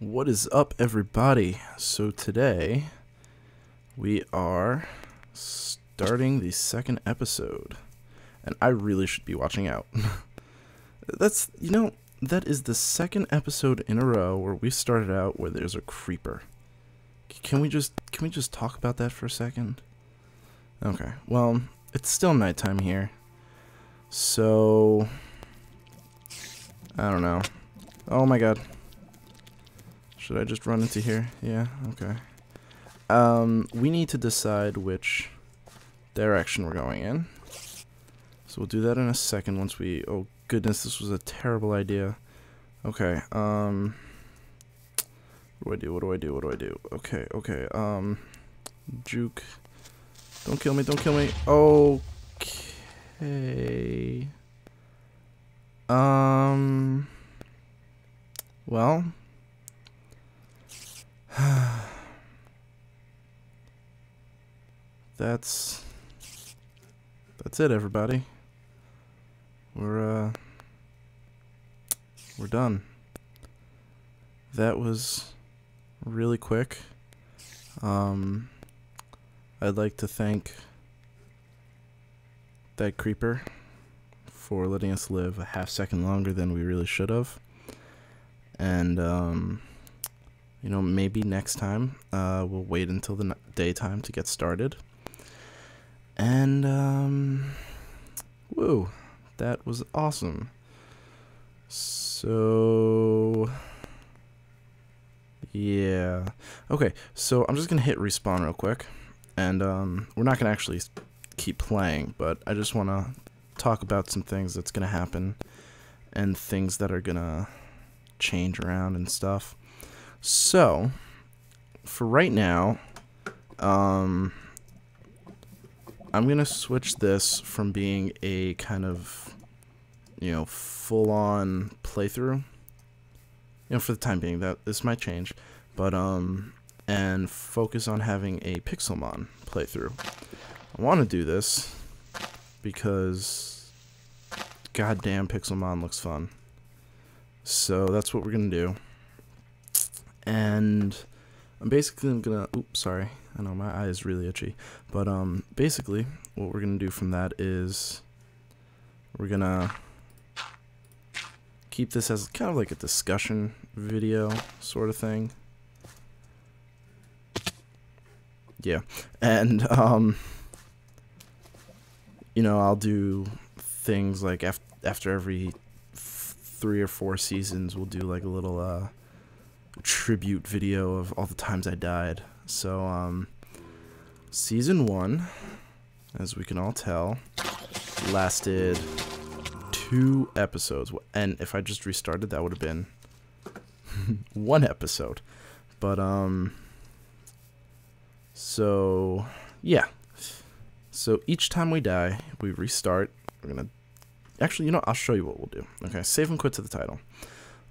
What is up, everybody? So today we are starting the second episode, and I really should be watching out. That's, you know, that is the second episode in a row where we started out where there's a creeper. Can we just talk about that for a second? Okay, well, it's still nighttime here, so I don't know. Oh my god. Should I just run into here? Yeah, okay. We need to decide which direction we're going in. So we'll do that in a second once we... Oh, goodness, this was a terrible idea. Okay, What do I do? Okay, juke. Don't kill me. Okay. Well... That's it, everybody. We're done. That was really quick. I'd like to thank that creeper for letting us live a half second longer than we really should have. And you know, maybe next time, we'll wait until the daytime to get started. And, woo, that was awesome. So, yeah. Okay, so I'm just gonna hit respawn real quick. And, we're not gonna actually keep playing, but I just wanna talk about some things that's gonna happen and things that are gonna change around and stuff. So, for right now, I'm going to switch this from being a kind of, you know, full-on playthrough. You know, for the time being, that this might change. But, and focus on having a Pixelmon playthrough. I want to do this because goddamn Pixelmon looks fun. So, that's what we're going to do. And I'm basically gonna, oops, sorry, I know my eye is really itchy, but basically what we're gonna do from that is we're gonna keep this as kind of like a discussion video sort of thing. Yeah, and you know, I'll do things like after every three or four seasons, we'll do like a little tribute video of all the times I died. So season 1, as we can all tell, lasted 2 episodes, and if I just restarted, that would have been 1 episode. But so yeah, so each time we die, we restart. We're gonna actually, you know, I'll show you what we'll do. Okay, save and quit to the title.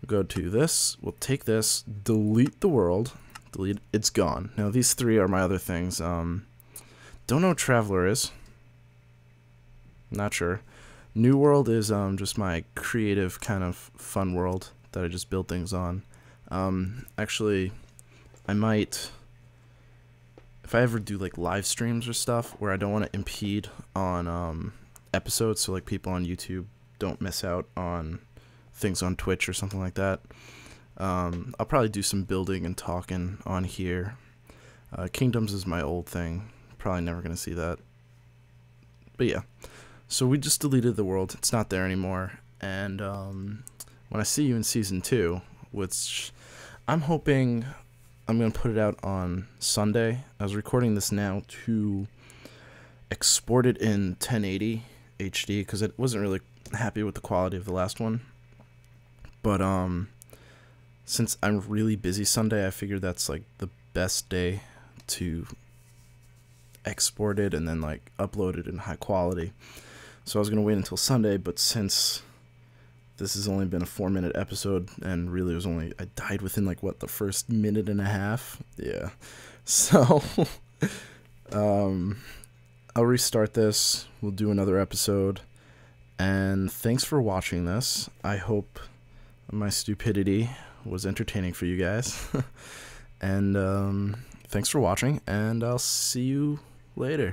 Go to this, we'll take this, delete the world, delete, it's gone. Now these 3 are my other things. Don't know what Traveler is, not sure. New World is just my creative kind of fun world that I just build things on. Actually, I might, if I ever do like live streams or stuff where I don't want to impede on episodes, so like people on YouTube don't miss out on things on Twitch or something like that. I'll probably do some building and talking on here. Kingdoms is my old thing. Probably never gonna see that. But yeah. So we just deleted the world. It's not there anymore. And when I see you in season 2, which I'm hoping, I'm gonna put it out on Sunday. I was recording this now to export it in 1080 HD because it wasn't really happy with the quality of the last one. But, since I'm really busy Sunday, I figured that's, like, the best day to export it and then, like, upload it in high quality. So I was going to wait until Sunday, but since this has only been a 4-minute episode, and really was only, I died within, like, what, the first minute and a half? Yeah. So, I'll restart this, we'll do another episode, and thanks for watching this. I hope my stupidity was entertaining for you guys. And thanks for watching, and I'll see you later.